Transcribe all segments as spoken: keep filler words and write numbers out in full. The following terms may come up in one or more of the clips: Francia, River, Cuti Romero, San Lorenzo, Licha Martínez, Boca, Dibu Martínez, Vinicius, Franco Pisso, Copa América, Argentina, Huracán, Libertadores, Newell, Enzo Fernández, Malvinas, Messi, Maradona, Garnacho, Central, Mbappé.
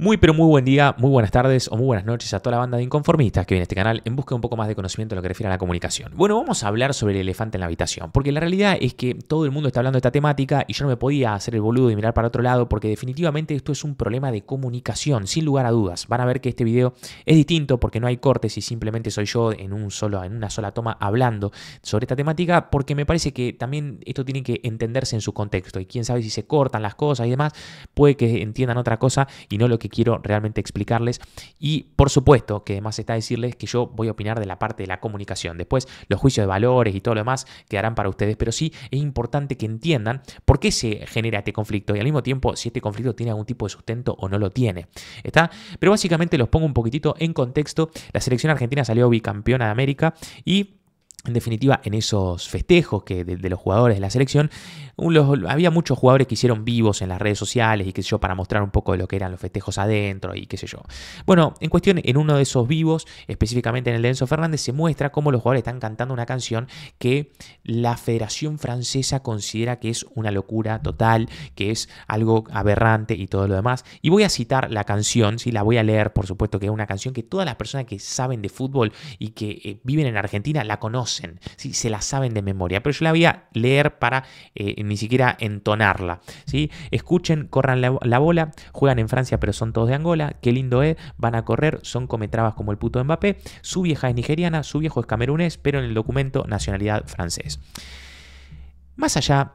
Muy pero muy buen día, muy buenas tardes o muy buenas noches a toda la banda de inconformistas que viene a este canal en busca de un poco más de conocimiento en lo que refiere a la comunicación. Bueno, vamos a hablar sobre el elefante en la habitación, porque la realidad es que todo el mundo está hablando de esta temática y yo no me podía hacer el boludo y mirar para otro lado, porque definitivamente esto es un problema de comunicación, sin lugar a dudas. Van a ver que este video es distinto porque no hay cortes y simplemente soy yo en, un solo, en una sola toma hablando sobre esta temática, porque me parece que también esto tiene que entenderse en su contexto y quién sabe si se cortan las cosas y demás, puede que entiendan otra cosa y no lo que quiero realmente explicarles. Y por supuesto que además está decirles que yo voy a opinar de la parte de la comunicación. Después los juicios de valores y todo lo demás quedarán para ustedes, pero sí es importante que entiendan por qué se genera este conflicto y al mismo tiempo si este conflicto tiene algún tipo de sustento o no lo tiene. ¿Está? Pero básicamente los pongo un poquitito en contexto. La selección argentina salió bicampeona de América y en definitiva, en esos festejos que de, de los jugadores de la selección, los, había muchos jugadores que hicieron vivos en las redes sociales y qué sé yo, para mostrar un poco de lo que eran los festejos adentro y qué sé yo. Bueno, en cuestión, en uno de esos vivos, específicamente en el de Enzo Fernández, se muestra cómo los jugadores están cantando una canción que la Federación Francesa considera que es una locura total, que es algo aberrante y todo lo demás. Y voy a citar la canción, sí, la voy a leer, por supuesto, que es una canción que todas las personas que saben de fútbol y que eh, viven en Argentina la conocen. Sí, se la saben de memoria, pero yo la voy a leer para eh, ni siquiera entonarla. ¿Sí? Escuchen, corran la, la bola, juegan en Francia pero son todos de Angola, qué lindo es, van a correr, son cometrabas como el puto de Mbappé, su vieja es nigeriana, su viejo es camerunés, pero en el documento nacionalidad francés. Más allá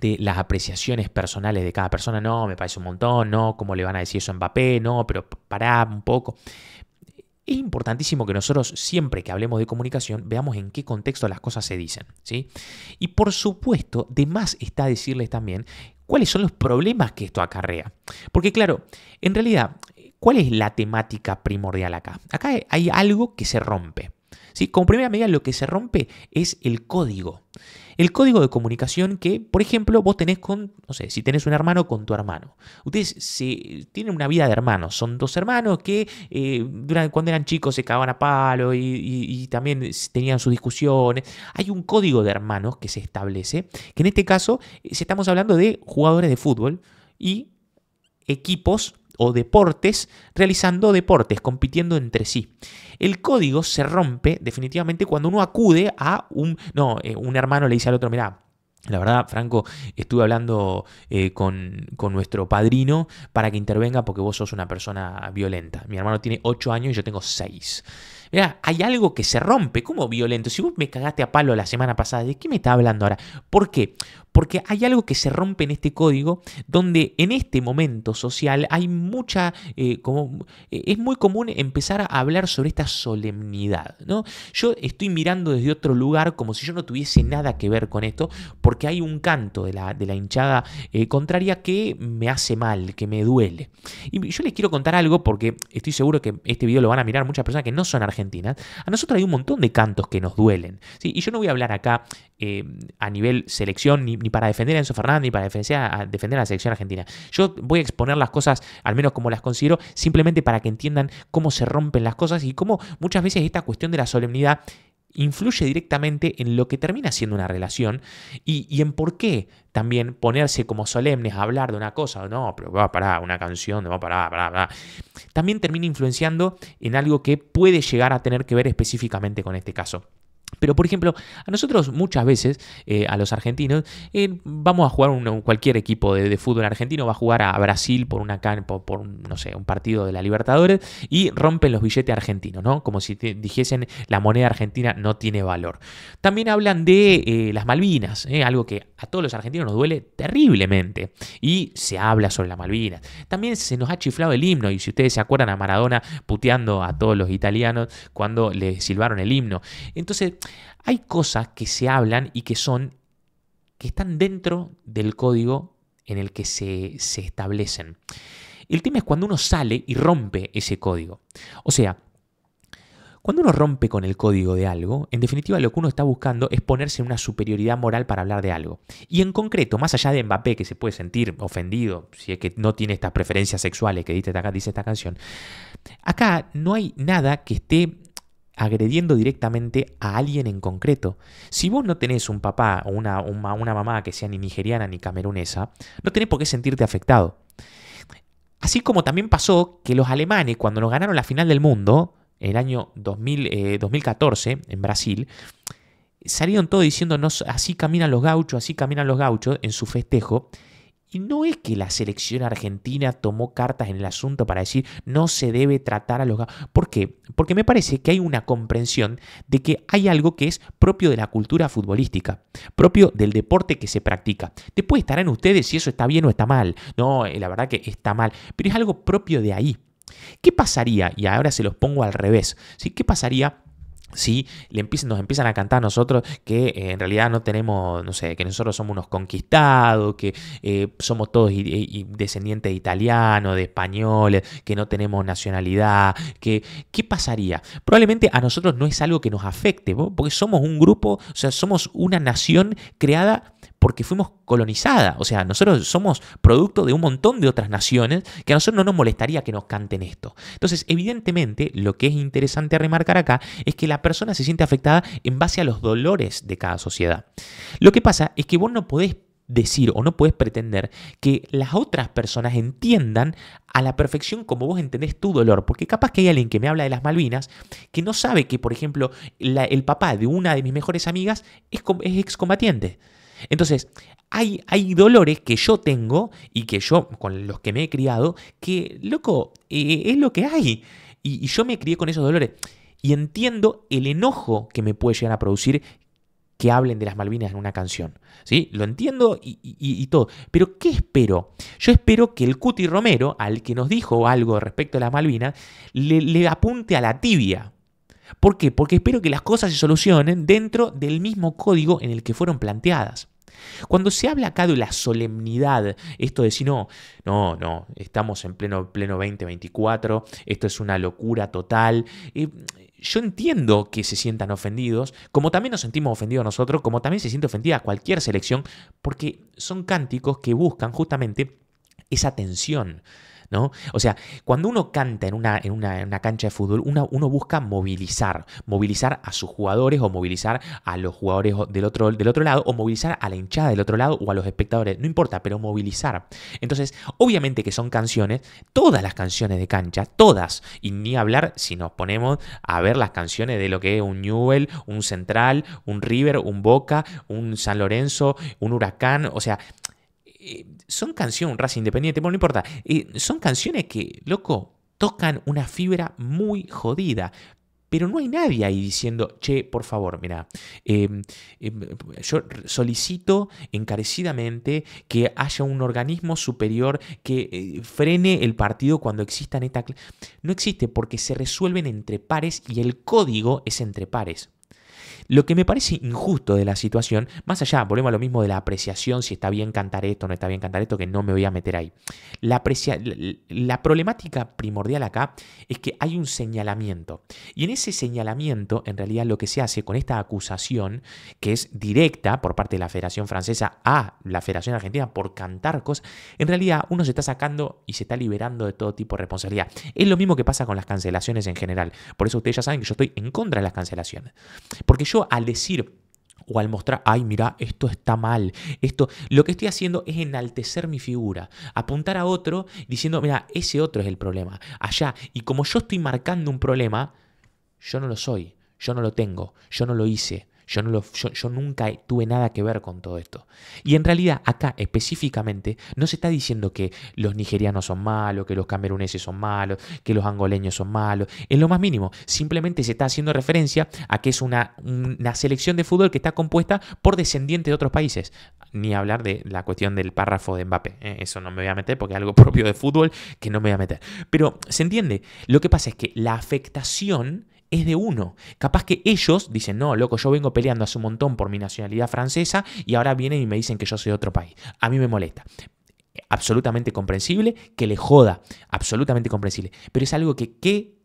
de las apreciaciones personales de cada persona, no, me parece un montón, no, cómo le van a decir eso a Mbappé, no, pero pará un poco. Es importantísimo que nosotros siempre que hablemos de comunicación veamos en qué contexto las cosas se dicen, ¿sí? Y por supuesto, de más está decirles también cuáles son los problemas que esto acarrea. Porque claro, en realidad, ¿cuál es la temática primordial acá? Acá hay algo que se rompe, ¿sí? Como primera medida, lo que se rompe es el código. El código de comunicación que, por ejemplo, vos tenés con, no sé, si tenés un hermano con tu hermano. Ustedes se, tienen una vida de hermanos, son dos hermanos que eh, durante, cuando eran chicos se cagaban a palo y, y, y también tenían sus discusiones. Hay un código de hermanos que se establece, que en este caso estamos hablando de jugadores de fútbol y equipos o deportes, realizando deportes, compitiendo entre sí. El código se rompe definitivamente cuando uno acude a un... No, eh, un hermano le dice al otro, mirá, la verdad, Franco, estuve hablando eh, con, con nuestro padrino para que intervenga porque vos sos una persona violenta. Mi hermano tiene ocho años y yo tengo seis. Mirá, hay algo que se rompe. ¿Cómo violento? Si vos me cagaste a palo la semana pasada, ¿de qué me estás hablando ahora? ¿Por qué? Porque hay algo que se rompe en este código donde en este momento social hay mucha... Eh, como, eh, es muy común empezar a hablar sobre esta solemnidad, ¿no? Yo estoy mirando desde otro lugar como si yo no tuviese nada que ver con esto porque hay un canto de la, de la hinchada eh, contraria que me hace mal, que me duele. Y yo les quiero contar algo porque estoy seguro que este video lo van a mirar muchas personas que no son argentinas. A nosotros hay un montón de cantos que nos duelen, ¿sí? Y yo no voy a hablar acá eh, a nivel selección ni ni para defender a Enzo Fernández, ni para defender a, defender a la selección argentina. Yo voy a exponer las cosas, al menos como las considero, simplemente para que entiendan cómo se rompen las cosas y cómo muchas veces esta cuestión de la solemnidad influye directamente en lo que termina siendo una relación y, y en por qué también ponerse como solemnes a hablar de una cosa, no, pero va, pará, una canción, va, pará, pará, pará. También termina influenciando en algo que puede llegar a tener que ver específicamente con este caso. Pero, por ejemplo, a nosotros muchas veces, eh, a los argentinos, eh, vamos a jugar un, cualquier equipo de, de fútbol argentino, va a jugar a Brasil por, una can, por, por no sé, un partido de la Libertadores y rompen los billetes argentinos, ¿no? Como si te dijesen la moneda argentina no tiene valor. También hablan de eh, las Malvinas, eh, algo que a todos los argentinos nos duele terriblemente. Y se habla sobre las Malvinas. También se nos ha chiflado el himno, y si ustedes se acuerdan a Maradona puteando a todos los italianos cuando le silbaron el himno. Entonces... hay cosas que se hablan y que son, que están dentro del código en el que se, se establecen. El tema es cuando uno sale y rompe ese código. O sea, cuando uno rompe con el código de algo, en definitiva lo que uno está buscando es ponerse en una superioridad moral para hablar de algo. Y en concreto, más allá de Mbappé, que se puede sentir ofendido, si es que no tiene estas preferencias sexuales que dice, dice esta canción, acá no hay nada que esté agrediendo directamente a alguien en concreto. Si vos no tenés un papá o una, una, una mamá que sea ni nigeriana ni camerunesa, no tenés por qué sentirte afectado. Así como también pasó que los alemanes, cuando nos ganaron la final del mundo, en el año dos mil, eh, dos mil catorce, en Brasil, salieron todos diciendo, no, así caminan los gauchos, así caminan los gauchos, en su festejo. Y no es que la selección argentina tomó cartas en el asunto para decir no se debe tratar a los gauchos. ¿Por qué? Porque me parece que hay una comprensión de que hay algo que es propio de la cultura futbolística, propio del deporte que se practica. Después estarán ustedes si eso está bien o está mal. No, la verdad que está mal, pero es algo propio de ahí. ¿Qué pasaría? Y ahora se los pongo al revés, ¿sí? ¿Qué pasaría si le empiezan, nos empiezan a cantar a nosotros que eh, en realidad no tenemos, no sé, que nosotros somos unos conquistados, que eh, somos todos i i descendientes de italianos, de españoles, que no tenemos nacionalidad? Que, ¿qué pasaría? Probablemente a nosotros no es algo que nos afecte, ¿no? Porque somos un grupo, o sea, somos una nación creada porque fuimos colonizadas. O sea, nosotros somos producto de un montón de otras naciones que a nosotros no nos molestaría que nos canten esto. Entonces, evidentemente, lo que es interesante remarcar acá es que la persona se siente afectada en base a los dolores de cada sociedad. Lo que pasa es que vos no podés decir o no podés pretender que las otras personas entiendan a la perfección como vos entendés tu dolor. Porque capaz que hay alguien que me habla de las Malvinas que no sabe que, por ejemplo, la, el papá de una de mis mejores amigas es, es excombatiente. Entonces, hay, hay dolores que yo tengo y que yo, con los que me he criado, que, loco, eh, es lo que hay. Y, y yo me crié con esos dolores. Y entiendo el enojo que me puede llegar a producir que hablen de las Malvinas en una canción, ¿sí? Lo entiendo y, y, y todo. Pero, ¿qué espero? Yo espero que el Cuti Romero, al que nos dijo algo respecto a las Malvinas, le, le apunte a la tibia. ¿Por qué? Porque espero que las cosas se solucionen dentro del mismo código en el que fueron planteadas. Cuando se habla acá de la solemnidad, esto de si no, no, no, estamos en pleno, pleno veinte veinticuatro, esto es una locura total. Eh, yo entiendo que se sientan ofendidos, como también nos sentimos ofendidos nosotros, como también se siente ofendida cualquier selección, porque son cánticos que buscan justamente esa tensión, ¿no? O sea, cuando uno canta en una, en una, en una cancha de fútbol, una, uno busca movilizar, movilizar a sus jugadores o movilizar a los jugadores del otro, del otro lado o movilizar a la hinchada del otro lado o a los espectadores, no importa, pero movilizar. Entonces, obviamente que son canciones, todas las canciones de cancha, todas, y ni hablar si nos ponemos a ver las canciones de lo que es un Newell, un Central, un River, un Boca, un San Lorenzo, un Huracán, o sea... Eh, son canciones, raza independiente, bueno, no importa. Eh, son canciones que, loco, tocan una fibra muy jodida. Pero no hay nadie ahí diciendo, che, por favor, mira, eh, eh, yo solicito encarecidamente que haya un organismo superior que eh, frene el partido cuando existan esta... No existe, porque se resuelven entre pares y el código es entre pares. Lo que me parece injusto de la situación, más allá, volvemos a lo mismo de la apreciación, si está bien cantar esto, no está bien cantar esto, que no me voy a meter ahí. La, aprecia, la, la problemática primordial acá es que hay un señalamiento. Y en ese señalamiento, en realidad, lo que se hace con esta acusación, que es directa por parte de la Federación Francesa a la Federación Argentina por cantar cosas, en realidad uno se está sacando y se está liberando de todo tipo de responsabilidad. Es lo mismo que pasa con las cancelaciones en general. Por eso ustedes ya saben que yo estoy en contra de las cancelaciones. Porque yo Yo al decir o al mostrar, ay, mira, esto está mal, esto, lo que estoy haciendo es enaltecer mi figura, apuntar a otro diciendo, mira, ese otro es el problema, allá. Y como yo estoy marcando un problema, yo no lo soy, yo no lo tengo, yo no lo hice, yo, no lo, yo, yo nunca tuve nada que ver con todo esto. Y en realidad acá específicamente no se está diciendo que los nigerianos son malos, que los cameruneses son malos, que los angoleños son malos, en lo más mínimo. Simplemente se está haciendo referencia a que es una, una selección de fútbol que está compuesta por descendientes de otros países. Ni hablar de la cuestión del párrafo de Mbappé. Eh, eso no me voy a meter porque es algo propio de fútbol que no me voy a meter. Pero se entiende. Lo que pasa es que la afectación... es de uno. Capaz que ellos dicen, no, loco, yo vengo peleando hace un montón por mi nacionalidad francesa y ahora vienen y me dicen que yo soy de otro país. A mí me molesta. Absolutamente comprensible que le joda. Absolutamente comprensible. Pero es algo que, que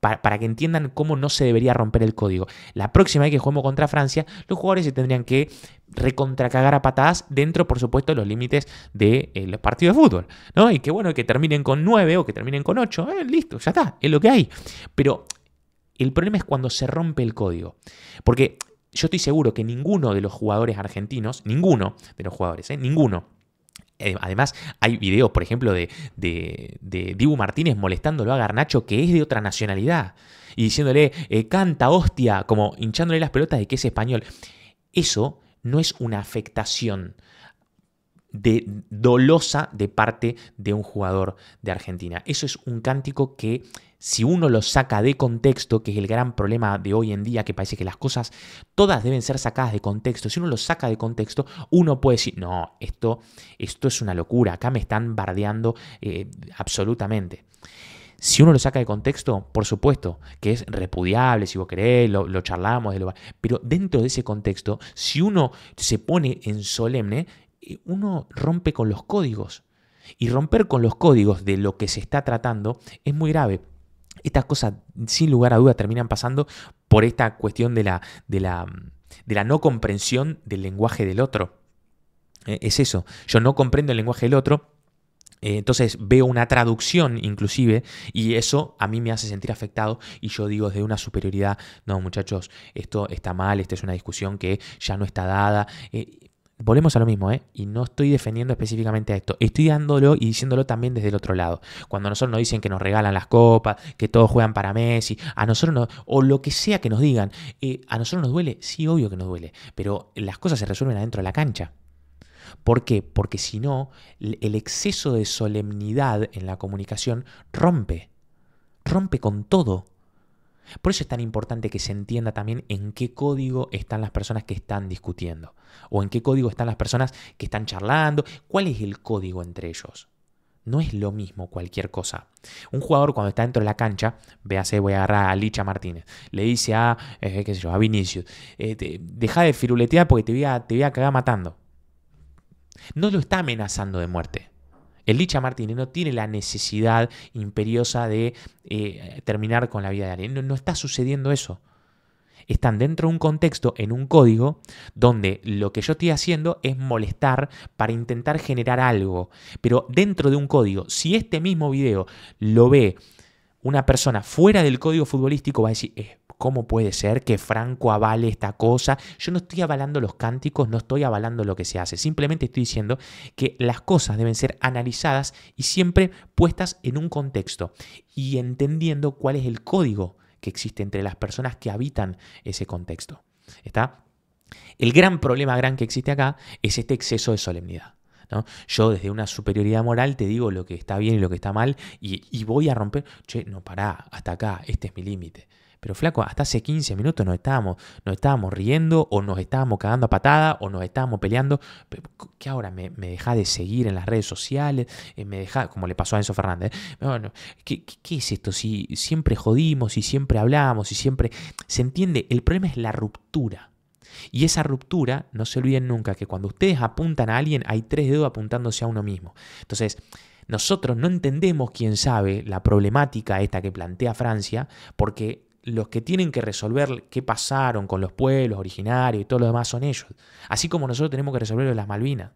para, para que entiendan cómo no se debería romper el código. La próxima vez que juguemos contra Francia, los jugadores se tendrían que recontracagar a patadas dentro, por supuesto, de los límites de eh, los partidos de fútbol, ¿no? Y que bueno, que terminen con nueve o que terminen con ocho. Eh, listo, ya está. Es lo que hay. Pero... el problema es cuando se rompe el código. Porque yo estoy seguro que ninguno de los jugadores argentinos, ninguno de los jugadores, eh, ninguno, eh, además hay videos, por ejemplo, de, de, de Dibu Martínez molestándolo a Garnacho, que es de otra nacionalidad, y diciéndole, eh, canta, hostia, como hinchándole las pelotas de que es español. Eso no es una afectación de, dolosa de parte de un jugador de Argentina. Eso es un cántico que, si uno lo saca de contexto, que es el gran problema de hoy en día, que parece que las cosas todas deben ser sacadas de contexto, si uno lo saca de contexto, uno puede decir, no, esto, esto es una locura, acá me están bardeando eh, absolutamente. Si uno lo saca de contexto, por supuesto que es repudiable, si vos querés, lo, lo charlamos, de lo, pero dentro de ese contexto, si uno se pone en solemne, uno rompe con los códigos. Y romper con los códigos de lo que se está tratando es muy grave. Estas cosas, sin lugar a duda, terminan pasando por esta cuestión de la, de la, de la no comprensión del lenguaje del otro. Eh, es eso. Yo no comprendo el lenguaje del otro, eh, entonces veo una traducción inclusive, y eso a mí me hace sentir afectado, y yo digo desde una superioridad, no, muchachos, esto está mal, esta es una discusión que ya no está dada. Eh, Volvemos a lo mismo, ¿eh? Y no estoy defendiendo específicamente a esto. Estoy dándolo y diciéndolo también desde el otro lado. Cuando nosotros nos dicen que nos regalan las copas, que todos juegan para Messi, a nosotros nos, o lo que sea que nos digan, eh, ¿a nosotros nos duele? Sí, obvio que nos duele. Pero las cosas se resuelven adentro de la cancha. ¿Por qué? Porque si no, el exceso de solemnidad en la comunicación rompe. Rompe con todo. Por eso es tan importante que se entienda también en qué código están las personas que están discutiendo, o en qué código están las personas que están charlando, cuál es el código entre ellos. No es lo mismo cualquier cosa. Un jugador cuando está dentro de la cancha, véase, voy a agarrar a Licha Martínez, le dice a, eh, qué sé yo, a Vinicius, eh, te, deja de firuletear porque te voy a, te voy a cagar matando. No lo está amenazando de muerte. El Licha Martínez no tiene la necesidad imperiosa de eh, terminar con la vida de alguien. No, no está sucediendo eso. Están dentro de un contexto, en un código, donde lo que yo estoy haciendo es molestar para intentar generar algo. Pero dentro de un código, si este mismo video lo ve una persona fuera del código futbolístico, va a decir, eh, ¿cómo puede ser que Franco avale esta cosa? Yo no estoy avalando los cánticos, no estoy avalando lo que se hace. Simplemente estoy diciendo que las cosas deben ser analizadas y siempre puestas en un contexto y entendiendo cuál es el código que existe entre las personas que habitan ese contexto. ¿Está? El gran problema gran que existe acá es este exceso de solemnidad, ¿no? Yo desde una superioridad moral te digo lo que está bien y lo que está mal y, y voy a romper. Che, no, pará, hasta acá, este es mi límite. Pero flaco, hasta hace quince minutos nos estábamos, nos estábamos riendo o nos estábamos cagando a patada o nos estábamos peleando. ¿Qué ahora? ¿Me, me dejás de seguir en las redes sociales? ¿Me dejás? Como le pasó a Enzo Fernández. Bueno, ¿qué, qué, qué es esto? Si siempre jodimos, si siempre hablamos, si siempre... ¿Se entiende? El problema es la ruptura. Y esa ruptura, no se olviden nunca que cuando ustedes apuntan a alguien hay tres dedos apuntándose a uno mismo. Entonces... nosotros no entendemos, quién sabe, la problemática esta que plantea Francia, porque los que tienen que resolver qué pasaron con los pueblos originarios y todo lo demás son ellos. Así como nosotros tenemos que resolver las Malvinas.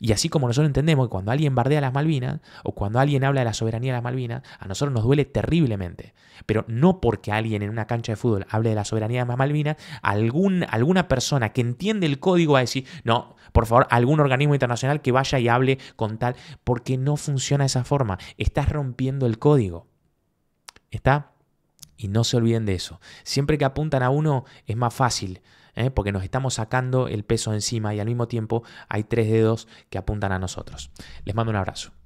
Y así como nosotros entendemos que cuando alguien bardea las Malvinas o cuando alguien habla de la soberanía de las Malvinas, a nosotros nos duele terriblemente. Pero no porque alguien en una cancha de fútbol hable de la soberanía de las Malvinas, algún, alguna persona que entiende el código va a decir, no, por favor, algún organismo internacional que vaya y hable con tal, porque no funciona de esa forma. Estás rompiendo el código. ¿Está? Y no se olviden de eso. Siempre que apuntan a uno es más fácil, ¿eh? Porque nos estamos sacando el peso encima y al mismo tiempo hay tres dedos que apuntan a nosotros. Les mando un abrazo.